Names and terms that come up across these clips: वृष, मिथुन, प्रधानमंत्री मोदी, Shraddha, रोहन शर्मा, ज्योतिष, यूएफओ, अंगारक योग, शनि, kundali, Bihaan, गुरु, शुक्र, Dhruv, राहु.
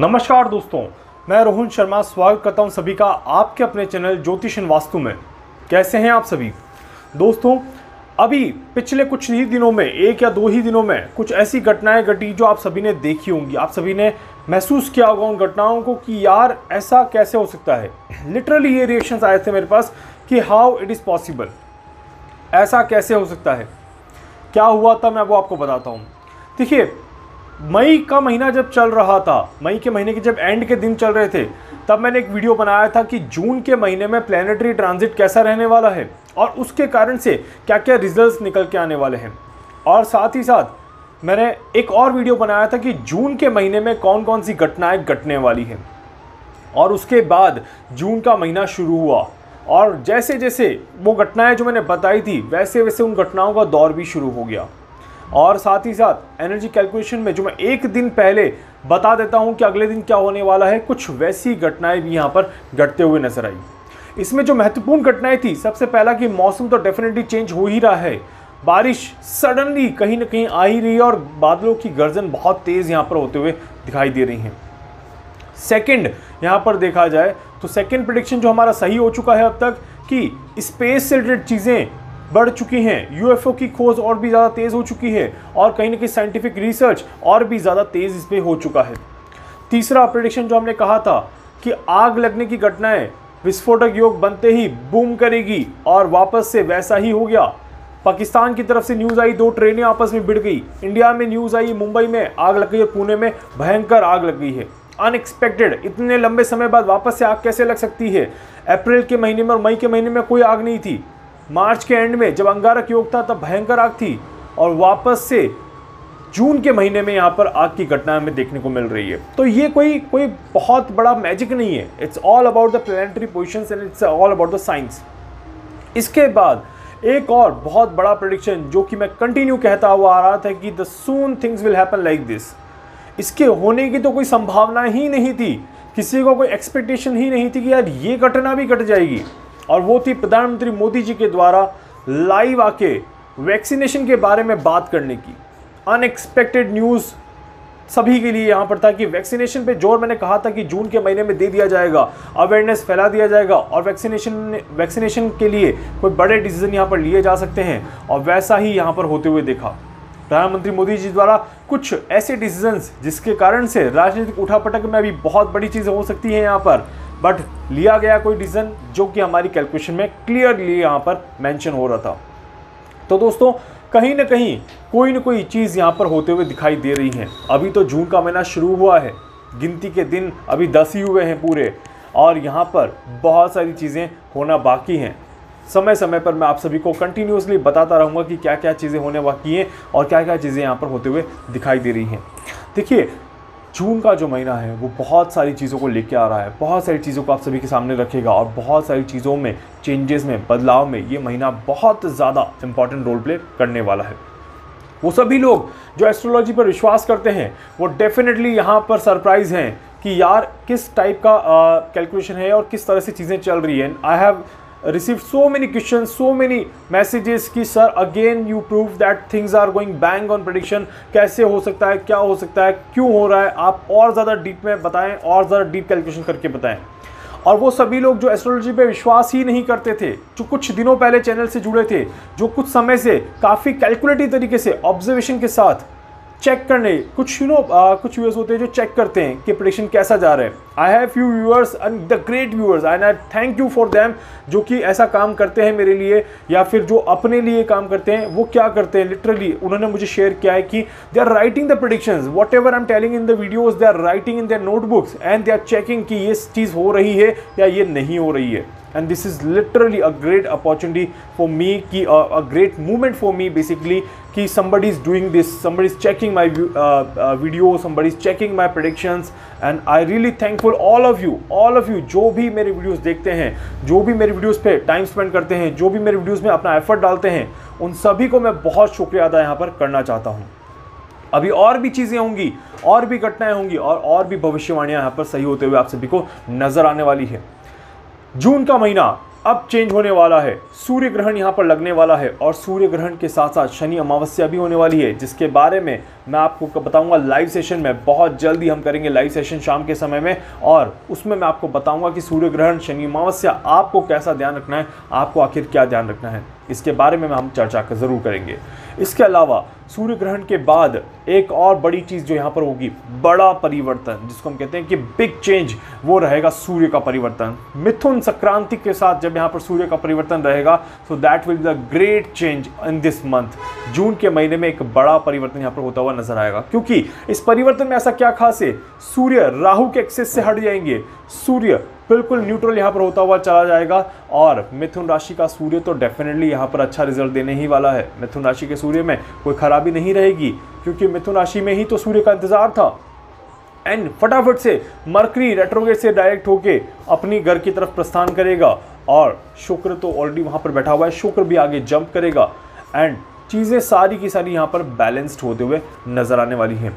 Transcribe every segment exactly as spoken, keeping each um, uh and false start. नमस्कार दोस्तों, मैं रोहन शर्मा स्वागत करता हूं सभी का आपके अपने चैनल ज्योतिष एंड वास्तु में। कैसे हैं आप सभी दोस्तों? अभी पिछले कुछ ही दिनों में, एक या दो ही दिनों में, कुछ ऐसी घटनाएं घटी जो आप सभी ने देखी होंगी, आप सभी ने महसूस किया होगा उन घटनाओं को कि यार ऐसा कैसे हो सकता है। लिटरली ये रिएक्शंस आए थे मेरे पास कि हाउ इट इज़ पॉसिबल, ऐसा कैसे हो सकता है। क्या हुआ था मैं वो आपको बताता हूँ। देखिए, मई का महीना जब चल रहा था, मई के महीने के जब एंड के दिन चल रहे थे, तब मैंने एक वीडियो बनाया था कि जून के महीने में प्लैनेटरी ट्रांजिट कैसा रहने वाला है और उसके कारण से क्या क्या रिजल्ट्स निकल के आने वाले हैं। और साथ ही साथ मैंने एक और वीडियो बनाया था कि जून के महीने में कौन कौन सी घटनाएँ घटने वाली हैं। और उसके बाद जून का महीना शुरू हुआ और जैसे जैसे वो घटनाएँ जो मैंने बताई थी वैसे वैसे उन घटनाओं का दौर भी शुरू हो गया। और साथ ही साथ एनर्जी कैलकुलेशन में जो मैं एक दिन पहले बता देता हूं कि अगले दिन क्या होने वाला है, कुछ वैसी घटनाएं भी यहां पर घटते हुए नजर आई। इसमें जो महत्वपूर्ण घटनाएं थी, सबसे पहला कि मौसम तो डेफिनेटली चेंज हो ही रहा है, बारिश सडनली कहीं ना कहीं आ ही रही है और बादलों की गर्जन बहुत तेज़ यहाँ पर होते हुए दिखाई दे रही हैं। सेकेंड, यहाँ पर देखा जाए तो सेकेंड प्रेडिक्शन जो हमारा सही हो चुका है अब तक, कि स्पेस से रिलेटेड चीज़ें बढ़ चुकी हैं, यूएफओ की खोज और भी ज़्यादा तेज़ हो चुकी है और कहीं ना कहीं साइंटिफिक रिसर्च और भी ज़्यादा तेज़ इस पर हो चुका है। तीसरा प्रेडिक्शन जो हमने कहा था कि आग लगने की घटनाएं, विस्फोटक योग बनते ही बूम करेगी, और वापस से वैसा ही हो गया। पाकिस्तान की तरफ से न्यूज़ आई, दो ट्रेनें आपस में भिड़ गई। इंडिया में न्यूज़ आई, मुंबई में आग लग गई और पुणे में भयंकर आग लग गई है। अनएक्सपेक्टेड, इतने लंबे समय बाद वापस से आग कैसे लग सकती है? अप्रैल के महीने में और मई के महीने में कोई आग नहीं थी। मार्च के एंड में जब अंगारक योग था तब भयंकर आग थी, और वापस से जून के महीने में यहाँ पर आग की घटना हमें देखने को मिल रही है। तो ये कोई कोई बहुत बड़ा मैजिक नहीं है, it's all about the planetary positions and it's all about the science. इसके बाद एक और बहुत बड़ा प्रेडिक्शन जो कि मैं कंटिन्यू कहता हुआ आ रहा था कि the soon things will happen like this, इसके होने की तो कोई संभावना ही नहीं थी, किसी को कोई एक्सपेक्टेशन ही नहीं थी कि यार ये घटना भी घट जाएगी। और वो थी प्रधानमंत्री मोदी जी के द्वारा लाइव आके वैक्सीनेशन के बारे में बात करने की। अनएक्सपेक्टेड न्यूज़ सभी के लिए यहाँ पर था कि वैक्सीनेशन पे जोर मैंने कहा था कि जून के महीने में दे दिया जाएगा, अवेयरनेस फैला दिया जाएगा और वैक्सीनेशन वैक्सीनेशन के लिए कोई बड़े डिसीजन यहाँ पर लिए जा सकते हैं। और वैसा ही यहाँ पर होते हुए देखा, प्रधानमंत्री मोदी जी द्वारा कुछ ऐसे डिसीजंस जिसके कारण से राजनीतिक उठापटक में अभी बहुत बड़ी चीज़ें हो सकती हैं यहाँ पर, बट लिया गया कोई डिसीजन जो कि हमारी कैलकुलेशन में क्लियरली यहाँ पर मेंशन हो रहा था। तो दोस्तों, कहीं ना कहीं कोई ना कोई चीज़ यहाँ पर होते हुए दिखाई दे रही है। अभी तो जून का महीना शुरू हुआ है, गिनती के दिन अभी दस ही हुए हैं पूरे, और यहाँ पर बहुत सारी चीज़ें होना बाकी हैं। समय समय पर मैं आप सभी को कंटिन्यूसली बताता रहूँगा कि क्या क्या चीज़ें होने बाकी हैं और क्या क्या चीज़ें यहाँ पर होते हुए दिखाई दे रही हैं। देखिए, जून का जो महीना है वो बहुत सारी चीज़ों को लेके आ रहा है, बहुत सारी चीज़ों को आप सभी के सामने रखेगा और बहुत सारी चीज़ों में, चेंजेस में, बदलाव में ये महीना बहुत ज़्यादा इम्पॉर्टेंट रोल प्ले करने वाला है। वो सभी लोग जो एस्ट्रोलॉजी पर विश्वास करते हैं वो डेफिनेटली यहाँ पर सरप्राइज हैं कि यार किस टाइप का कैलकुलेशन है और किस तरह से चीज़ें चल रही हैं। I have received so many questions, so many messages कि sir again you prove that things are going bang on prediction, कैसे हो सकता है, क्या हो सकता है, क्यों हो रहा है, आप और ज़्यादा डीप में बताएं और ज़्यादा डीप कैलकुलेशन करके बताएं। और वो सभी लोग जो एस्ट्रोलॉजी पे विश्वास ही नहीं करते थे, जो कुछ दिनों पहले चैनल से जुड़े थे, जो कुछ समय से काफ़ी कैलकुलेटिव तरीके से ऑब्जर्वेशन के साथ चेक करने, कुछ यू नो कुछ व्यूअर्स होते हैं जो चेक करते हैं कि प्रेडिक्शन कैसा जा रहा है। I have few viewers and the great viewers and I thank you for them, जो कि ऐसा काम करते हैं मेरे लिए या फिर जो अपने लिए काम करते हैं। वो क्या करते हैं, लिटरली उन्होंने मुझे शेयर किया है कि they are writing the predictions, whatever I am telling in the videos they are writing in their notebooks and they are checking कि ये चीज़ हो रही है या ये नहीं हो रही है। And this is literally a great opportunity for me, कि a great movement for me basically, कि somebody is doing this, somebody is checking my uh, uh, video, somebody is checking my predictions and I really thankful all of you, all of you जो भी मेरे videos देखते हैं, जो भी मेरे videos पे time spend करते हैं, जो भी मेरे videos में अपना effort डालते हैं, उन सभी को मैं बहुत शुक्रिया अदा यहाँ पर करना चाहता हूँ। अभी और भी चीज़ें होंगी, और भी घटनाएं होंगी और और भी भविष्यवाणियाँ यहाँ पर सही होते हुए आप सभी को नज़र आने वाली है। जून का महीना अब चेंज होने वाला है। सूर्य ग्रहण यहाँ पर लगने वाला है और सूर्य ग्रहण के साथ साथ शनि अमावस्या भी होने वाली है, जिसके बारे में मैं आपको बताऊंगा लाइव सेशन में। बहुत जल्दी हम करेंगे लाइव सेशन शाम के समय में और उसमें मैं आपको बताऊंगा कि सूर्य ग्रहण, शनि अमावस्या, आपको कैसा ध्यान रखना है, आपको आखिर क्या ध्यान रखना है, इसके बारे में हम चर्चा कर ज़रूर करेंगे। इसके अलावा सूर्य ग्रहण के बाद एक और बड़ी चीज़ जो यहाँ पर होगी, बड़ा परिवर्तन, जिसको हम कहते हैं कि बिग चेंज, वो रहेगा सूर्य का परिवर्तन। मिथुन संक्रांति के साथ जब यहाँ पर सूर्य का परिवर्तन रहेगा, so that will be the great change in this month. जून के महीने में एक बड़ा परिवर्तन यहाँ पर होता हुआ नजर आएगा, क्योंकि इस परिवर्तन में ऐसा क्या खास है, सूर्य राहु के एक्सेस से हट जाएंगे, सूर्य बिल्कुल न्यूट्रल यहाँ पर होता हुआ चला जाएगा और मिथुन राशि का सूर्य तो डेफिनेटली यहाँ पर अच्छा रिजल्ट देने ही वाला है। मिथुन राशि के सूर्य में कोई खराबी नहीं रहेगी, क्योंकि मिथुन राशि में ही तो सूर्य का इंतजार था। एंड फटाफट से मरकरी रेट्रोगेट से डायरेक्ट होके अपनी घर की तरफ प्रस्थान करेगा और शुक्र तो ऑलरेडी वहाँ पर बैठा हुआ है, शुक्र भी आगे जंप करेगा एंड चीज़ें सारी की सारी यहाँ पर बैलेंस्ड होते हुए नजर आने वाली हैं।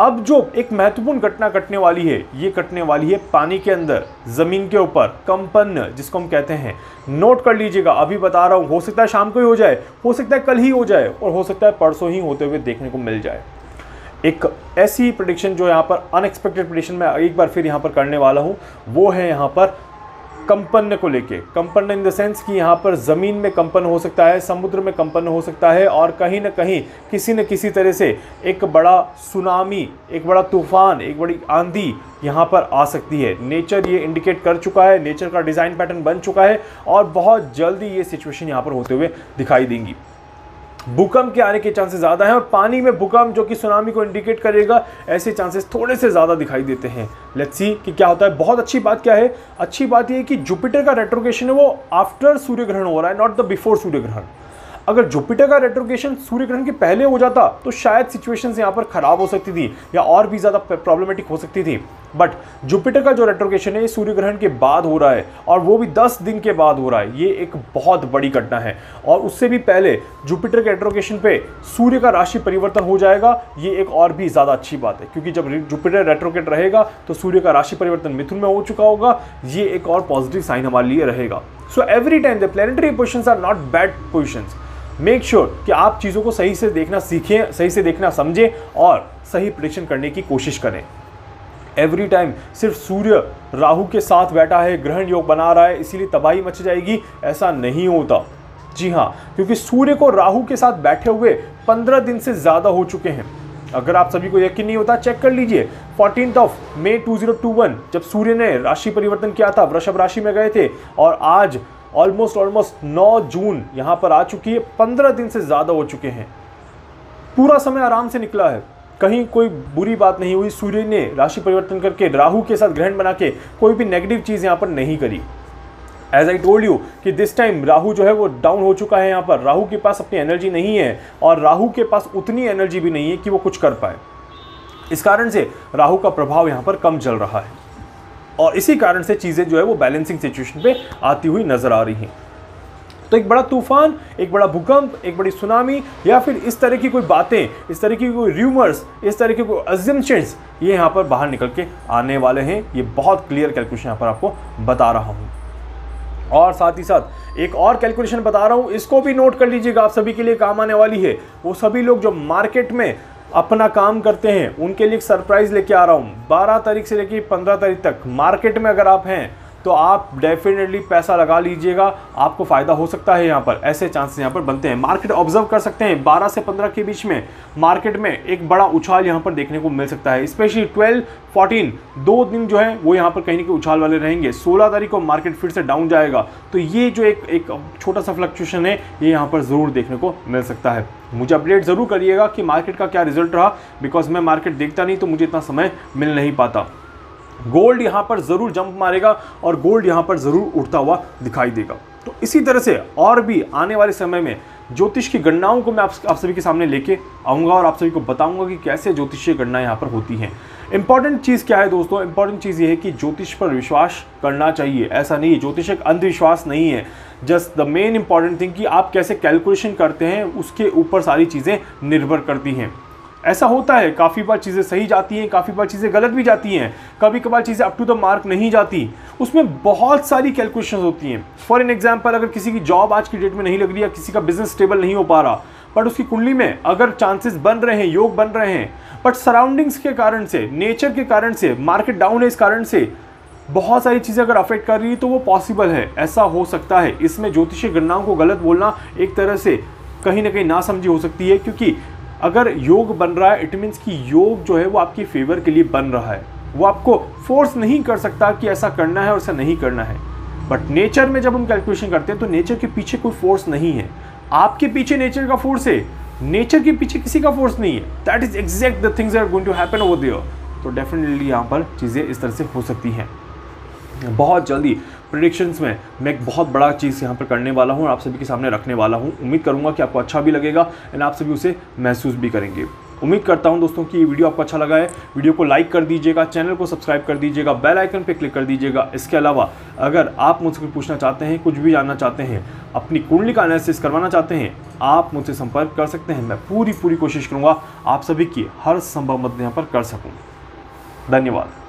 अब जो एक महत्वपूर्ण घटना घटने वाली है, ये घटने वाली है पानी के अंदर, ज़मीन के ऊपर कंपन, जिसको हम कहते हैं। नोट कर लीजिएगा, अभी बता रहा हूँ, हो सकता है शाम को ही हो जाए, हो सकता है कल ही हो जाए और हो सकता है परसों ही होते हुए देखने को मिल जाए। एक ऐसी प्रेडिक्शन जो यहाँ पर अनएक्सपेक्टेड प्रेडिक्शन मैं एक बार फिर यहाँ पर करने वाला हूँ, वो है यहाँ पर कंपन को लेके। कंपन इन द सेंस कि यहाँ पर ज़मीन में कंपन हो सकता है, समुद्र में कंपन हो सकता है और कहीं ना कहीं किसी न किसी तरह से एक बड़ा सुनामी, एक बड़ा तूफान, एक बड़ी आंधी यहाँ पर आ सकती है। नेचर ये इंडिकेट कर चुका है, नेचर का डिज़ाइन पैटर्न बन चुका है और बहुत जल्दी ये सिचुएशन यहाँ पर होते हुए दिखाई देंगी। भूकंप के आने के चांसेस ज़्यादा हैं और पानी में भूकंप जो कि सुनामी को इंडिकेट करेगा, ऐसे चांसेस थोड़े से ज़्यादा दिखाई देते हैं। लेट्स सी कि क्या होता है। बहुत अच्छी बात क्या है, अच्छी बात यह है कि जुपिटर का रेट्रोगेशन है वो आफ्टर सूर्य ग्रहण हो रहा है, नॉट द बिफोर सूर्य ग्रहण। अगर जुपिटर का रेट्रोगेशन सूर्य ग्रहण के पहले हो जाता तो शायद सिचुएशंस यहाँ पर ख़राब हो सकती थी या और भी ज़्यादा प्रॉब्लमेटिक हो सकती थी, बट जुपिटर का जो रेट्रोगेशन है ये सूर्य ग्रहण के बाद हो रहा है और वो भी दस दिन के बाद हो रहा है। ये एक बहुत बड़ी घटना है और उससे भी पहले जुपिटर के रेट्रोगेशन पे सूर्य का राशि परिवर्तन हो जाएगा, ये एक और भी ज़्यादा अच्छी बात है, क्योंकि जब जुपिटर रेट्रोगेट रहेगा तो सूर्य का राशि परिवर्तन मिथुन में हो चुका होगा, ये एक और पॉजिटिव साइन हमारे लिए रहेगा। So every time the planetary positions are not bad positions. Make sure sure कि आप चीज़ों को सही से देखना सीखें, सही से देखना समझें और सही प्रेडिक्शन करने की कोशिश करें। एवरी टाइम सिर्फ सूर्य राहु के साथ बैठा है, ग्रहण योग बना रहा है, इसीलिए तबाही मच जाएगी, ऐसा नहीं होता। जी हाँ, क्योंकि सूर्य को राहु के साथ बैठे हुए पंद्रह दिन से ज़्यादा हो चुके हैं। अगर आप सभी को यकीन नहीं होता, चेक कर लीजिए fourteenth of May two thousand twenty one जब सूर्य ने राशि परिवर्तन किया था, वृषभ राशि में गए थे और आज ऑलमोस्ट ऑलमोस्ट नौ जून यहाँ पर आ चुकी है, पंद्रह दिन से ज़्यादा हो चुके हैं। पूरा समय आराम से निकला है, कहीं कोई बुरी बात नहीं हुई, सूर्य ने राशि परिवर्तन करके राहु के साथ ग्रहण बना के कोई भी नेगेटिव चीज़ यहाँ पर नहीं करी। एज आई टोल्ड यू कि दिस टाइम राहु जो है वो डाउन हो चुका है, यहाँ पर राहु के पास अपनी एनर्जी नहीं है और राहु के पास उतनी एनर्जी भी नहीं है कि वो कुछ कर पाए। इस कारण से राहु का प्रभाव यहाँ पर कम चल रहा है और इसी कारण से चीज़ें जो है वो बैलेंसिंग सिचुएशन पे आती हुई नज़र आ रही हैं। तो एक बड़ा तूफान, एक बड़ा भूकंप, एक बड़ी सुनामी या फिर इस तरह की कोई बातें, इस तरह की कोई र्यूमर्स, इस तरह के कोई अजम्पशंस, ये यहाँ पर बाहर निकल के आने वाले हैं। ये बहुत क्लियर कैलकुलेशन यहाँ पर आपको बता रहा हूँ और साथ ही साथ एक और कैलकुलेशन बता रहा हूँ, इसको भी नोट कर लीजिएगा, आप सभी के लिए काम आने वाली है। वो सभी लोग जो मार्केट में अपना काम करते हैं, उनके लिए एक सरप्राइज़ लेके आ रहा हूँ। बारह तारीख से लेके पंद्रह तारीख तक मार्केट में अगर आप हैं तो आप डेफिनेटली पैसा लगा लीजिएगा, आपको फ़ायदा हो सकता है। यहाँ पर ऐसे चांसेस यहाँ पर बनते हैं, मार्केट ऑब्जर्व कर सकते हैं। बारह से पंद्रह के बीच में मार्केट में एक बड़ा उछाल यहाँ पर देखने को मिल सकता है, स्पेशली ट्वेल्व फोर्टीन दो दिन जो है वो यहाँ पर कहीं ना कहीं उछाल वाले रहेंगे। सोलह तारीख को मार्केट फिर से डाउन जाएगा, तो ये जो एक एक छोटा सा फ्लक्चुएशन है ये यहाँ पर ज़रूर देखने को मिल सकता है। मुझे अपडेट ज़रूर करिएगा कि मार्केट का क्या रिजल्ट रहा, बिकॉज मैं मार्केट देखता नहीं तो मुझे इतना समय मिल नहीं पाता। गोल्ड यहाँ पर ज़रूर जंप मारेगा और गोल्ड यहाँ पर ज़रूर उठता हुआ दिखाई देगा। तो इसी तरह से और भी आने वाले समय में ज्योतिष की गणनाओं को मैं आप, आप सभी के सामने लेके आऊँगा और आप सभी को बताऊँगा कि कैसे ज्योतिषीय गणनाएँ यहाँ पर होती हैं। इंपॉर्टेंट चीज़ क्या है दोस्तों, इंपॉर्टेंट चीज़ ये है कि ज्योतिष पर विश्वास करना चाहिए। ऐसा नहीं है, ज्योतिष एक अंधविश्वास नहीं है। Just the main important thing कि आप कैसे कैलकुलेशन करते हैं उसके ऊपर सारी चीज़ें निर्भर करती हैं। ऐसा होता है, काफ़ी बार चीज़ें सही जाती हैं, काफ़ी बार चीज़ें गलत भी जाती हैं, कभी कभार चीज़ें अप टू द मार्क नहीं जाती, उसमें बहुत सारी कैलकुलेशंस होती हैं। फॉर एन एग्जांपल, अगर किसी की जॉब आज की डेट में नहीं लग रही है, किसी का बिजनेस स्टेबल नहीं हो पा रहा, बट उसकी कुंडली में अगर चांसेस बन रहे हैं, योग बन रहे हैं, बट सराउंडिंग्स के कारण से, नेचर के कारण से, मार्केट डाउन है, इस कारण से बहुत सारी चीज़ें अगर अफेक्ट कर रही है, तो वो पॉसिबल है, ऐसा हो सकता है। इसमें ज्योतिषीय गणनाओं को गलत बोलना एक तरह से कहीं ना कहीं नासमझी हो सकती है, क्योंकि अगर योग बन रहा है इट मीन्स कि योग जो है वो आपकी फेवर के लिए बन रहा है, वो आपको फोर्स नहीं कर सकता कि ऐसा करना है और ऐसा नहीं करना है। बट नेचर में जब हम कैलकुलेशन करते हैं तो नेचर के पीछे कोई फोर्स नहीं है, आपके पीछे नेचर का फोर्स है, नेचर के पीछे किसी का फोर्स नहीं है। That is exact the things are going to happen over there. तो डेफिनेटली यहाँ पर चीज़ें इस तरह से हो सकती हैं। बहुत जल्दी प्रेडिक्शंस में मैं एक बहुत बड़ा चीज़ यहाँ पर करने वाला हूँ और आप सभी के सामने रखने वाला हूँ। उम्मीद करूँगा कि आपको अच्छा भी लगेगा एंड आप सभी उसे महसूस भी करेंगे। उम्मीद करता हूँ दोस्तों कि ये वीडियो आपको अच्छा लगा है। वीडियो को लाइक कर दीजिएगा, चैनल को सब्सक्राइब कर दीजिएगा, बेल आइकन पे क्लिक कर दीजिएगा। इसके अलावा अगर आप मुझसे कुछ पूछना चाहते हैं, कुछ भी जानना चाहते हैं, अपनी कुंडली का एनालिसिस करवाना चाहते हैं, आप मुझसे संपर्क कर सकते हैं। मैं पूरी पूरी कोशिश करूँगा आप सभी की हर संभव मदद यहाँ पर कर सकूँ। धन्यवाद।